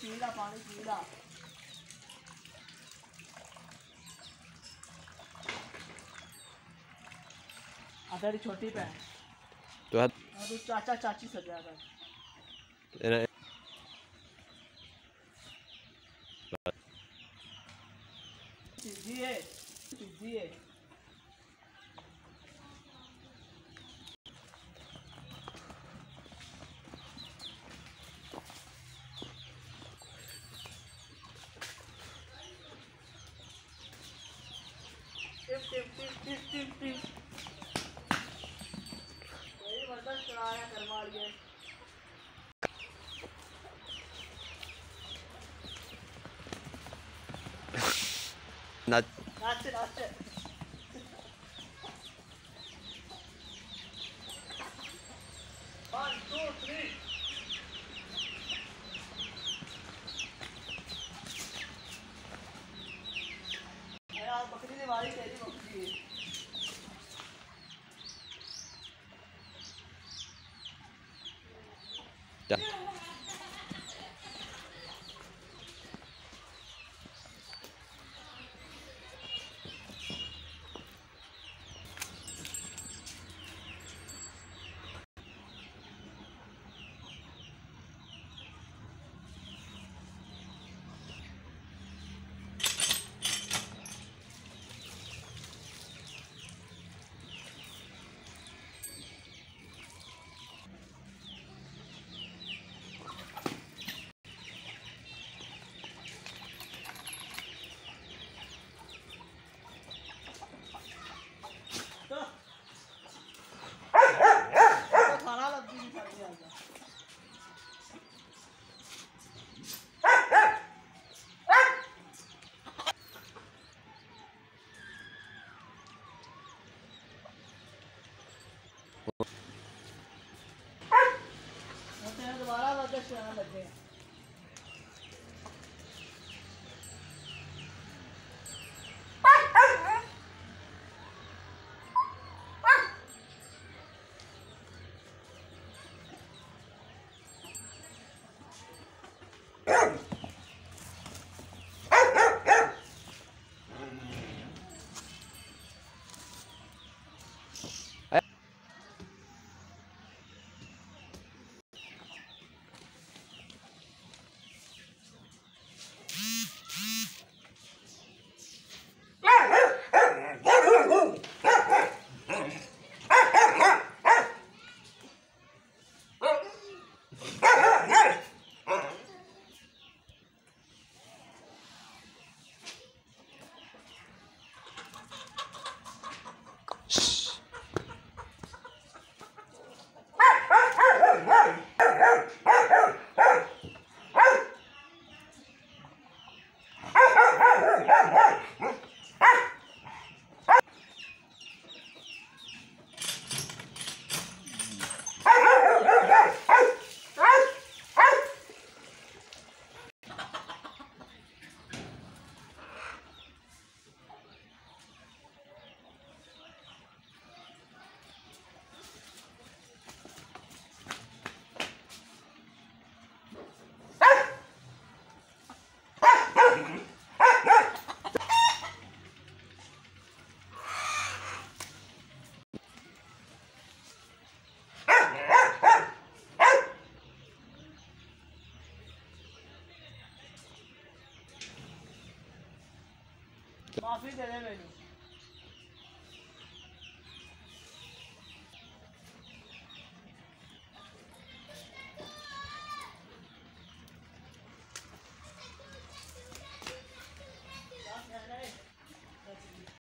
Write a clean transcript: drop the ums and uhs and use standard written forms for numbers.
पानी पी ला आधारी छोटी पे तो चाचा चाची सजा कर सीधी है That's it. One, two, three. यार बकरी ने वाली तेरी बकरी है। माफी दे दे मैंने